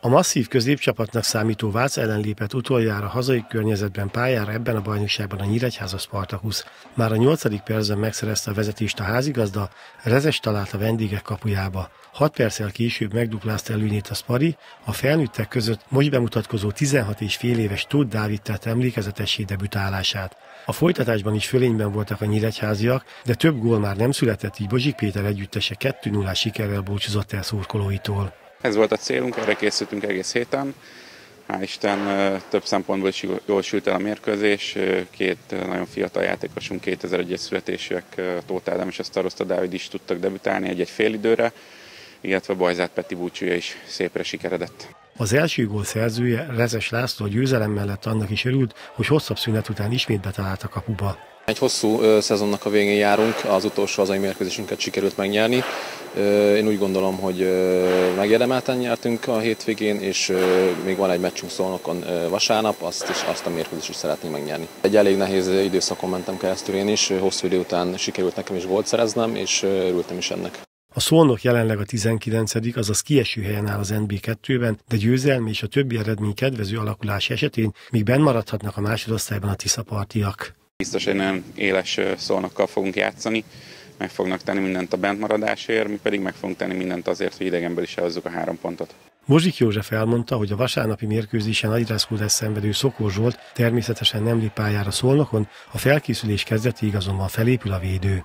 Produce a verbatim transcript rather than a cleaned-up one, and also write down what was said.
A masszív középcsapatnak számító Vác ellen lépett utoljára hazai környezetben pályára ebben a bajnokságban a Nyíregyháza Spartakusz. Már a nyolcadik percben megszerezte a vezetést a házigazda, Rezes talált a vendégek kapujába. Hat perccel később megduplázta előnyét a Spari, a felnőttek között most bemutatkozó tizenhat és fél éves Tóth Dávid tett emlékezetessé debütálását. A folytatásban is fölényben voltak a nyíregyháziak, de több gól már nem született, így Bozsik Péter együttese kettő nulla sikerrel búcsúzott el szurkolóitól. Ez volt a célunk, erre készültünk egész héten. Hál' Isten, több szempontból is jól sült el a mérkőzés. Két nagyon fiatal játékosunk, kétezer-egyes születésűek, Tóth Ádám és a Staroszta Dávid is tudtak debütálni egy-egy fél időre, illetve Bajzát Peti búcsúja is szépre sikeredett. Az első gól szerzője, Rezes László, a győzelem mellett annak is örült, hogy hosszabb szünet után ismét betalált a kapuba. Egy hosszú szezonnak a végén járunk, az utolsó hazai mérkőzésünket sikerült megnyerni. Én úgy gondolom, hogy megérdemelten nyertünk a hétvégén, és még van egy meccsünk Szolnokon vasárnap, azt is, azt a mérkőzést is szeretném megnyerni. Egy elég nehéz időszakon mentem keresztül én is, hosszú idő után sikerült nekem is gólt szereznem, és örültem is ennek. A Szolnok jelenleg a tizenkilencedik, azaz kieső helyen áll az en bé kettőben, de győzelmi és a többi eredmény kedvező alakulás esetén még benn maradhatnak a másodosztályban a tiszapartiak. Biztos, hogy nagyon éles Szolnokkal fogunk játszani, meg fognak tenni mindent a bentmaradásért, mi pedig meg fogunk tenni mindent azért, hogy idegenből is elhozzuk a három pontot. Bozsik József elmondta, hogy a vasárnapi mérkőzésen agyrázkódást szenvedő Szokor Zsolt természetesen nem lép pályára Szolnokon, a felkészülés kezdetéig azonban felépül a védő.